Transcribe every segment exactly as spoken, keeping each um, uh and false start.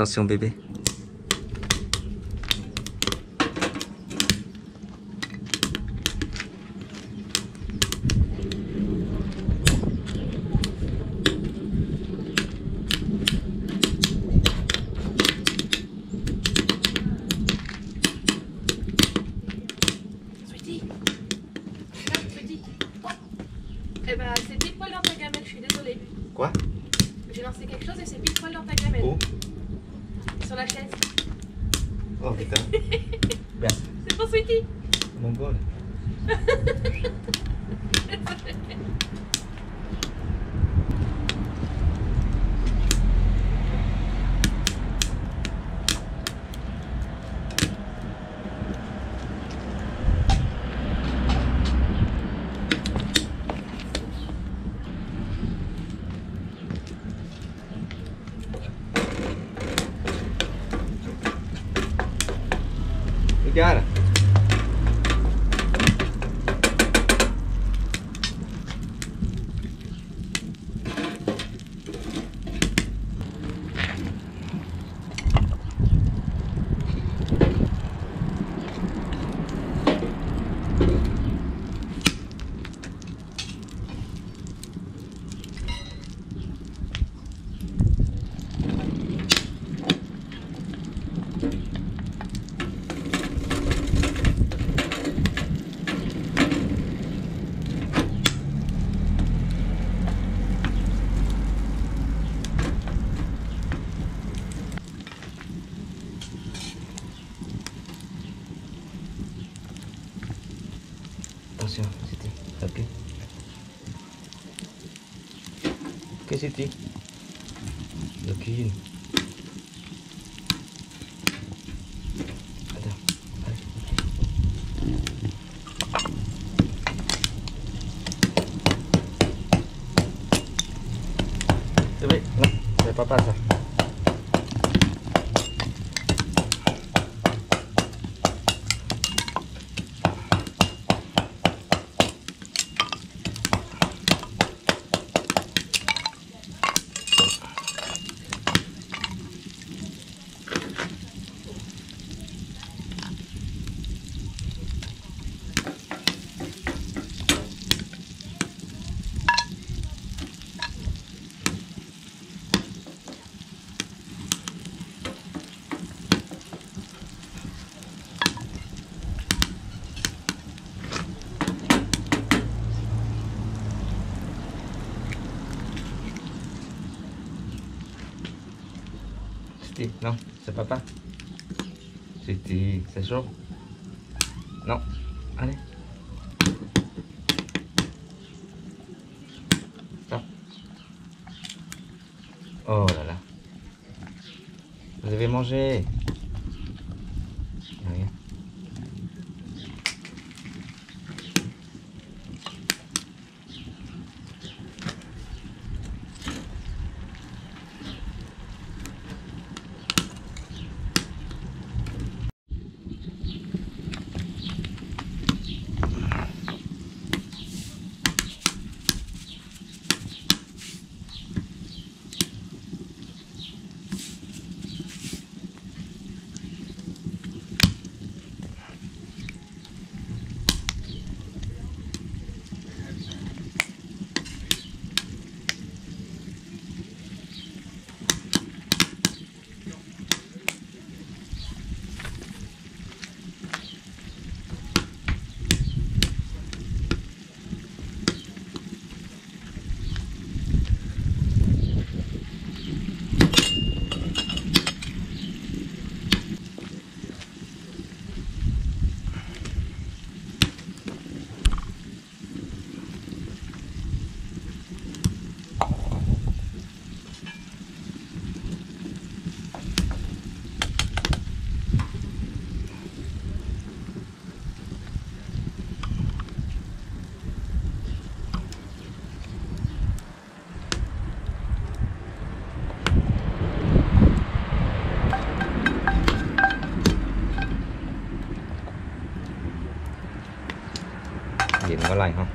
Attention bébé. Eh ben, c'est pile poil dans ta gamelle, je suis désolée. Quoi? J'ai lancé quelque chose et c'est pile poil dans ta gamelle. Où? Sur la chaise. Oh putain. Merci. C'est pour Sweetie. Mon bol. Cara, ok. Qu'est-ce que c'était? La cuisine. Attends, allez. C'est vrai? Non, c'est papa ça. Non, c'est papa. C'était... c'est chaud. Non, allez. Ça. Oh là là. Vous avez mangé. Regarde. Có lành không?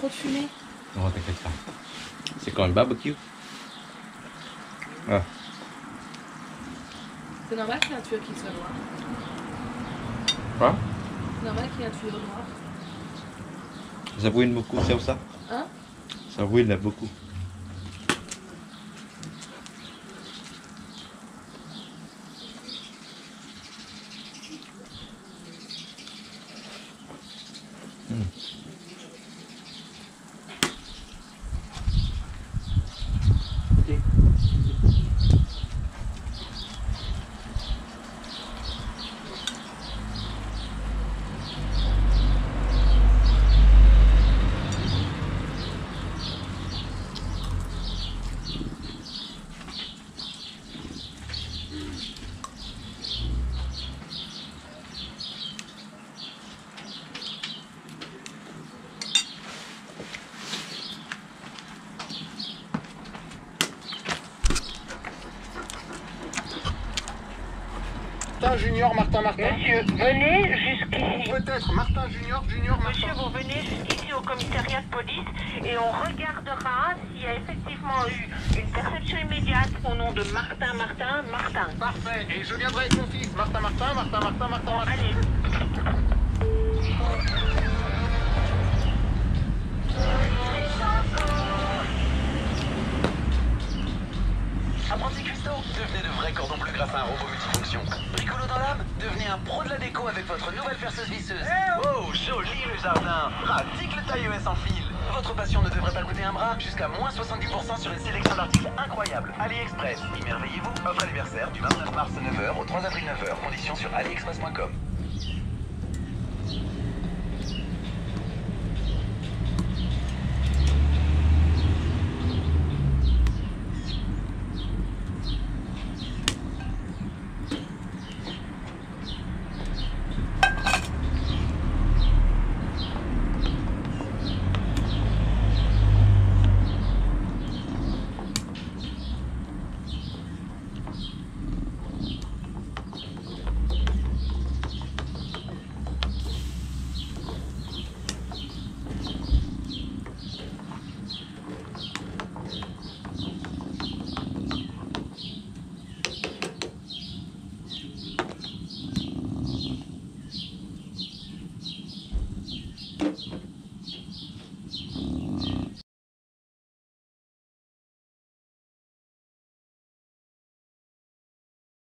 trop de fumée. Non, oh, t'inquiète pas. C'est quand le barbecue. Ah. C'est normal qu'il y ait un tuyau qui soit noir. Quoi? C'est normal qu'il y ait un tuyau noir. Ça brûle beaucoup, c'est ça? Hein? Ça brûle beaucoup. Junior Martin Martin. Monsieur, venez jusqu'ici. Peut-être Martin Junior, Junior Martin. Monsieur, vous venez jusqu'ici au commissariat de police et on regardera s'il y a effectivement eu une perception immédiate au nom de Martin Martin Martin. Parfait, et je viendrai avec mon fils. Martin Martin Martin Martin Martin Martin. Allez. Apprenti cuistot, devenez de vrais cordons bleus grâce à un robot multifonction. Bricolo dans l'âme, devenez un pro de la déco avec votre nouvelle perceuse visseuse. Oh, joli le jardin. Pratique le taille-E S en fil. Votre passion ne devrait pas coûter un bras, jusqu'à moins soixante-dix pour cent sur une sélection d'articles incroyables. AliExpress, émerveillez-vous. Offre anniversaire du vingt-neuf mars neuf heures au trois avril neuf heures. Conditions sur AliExpress point com.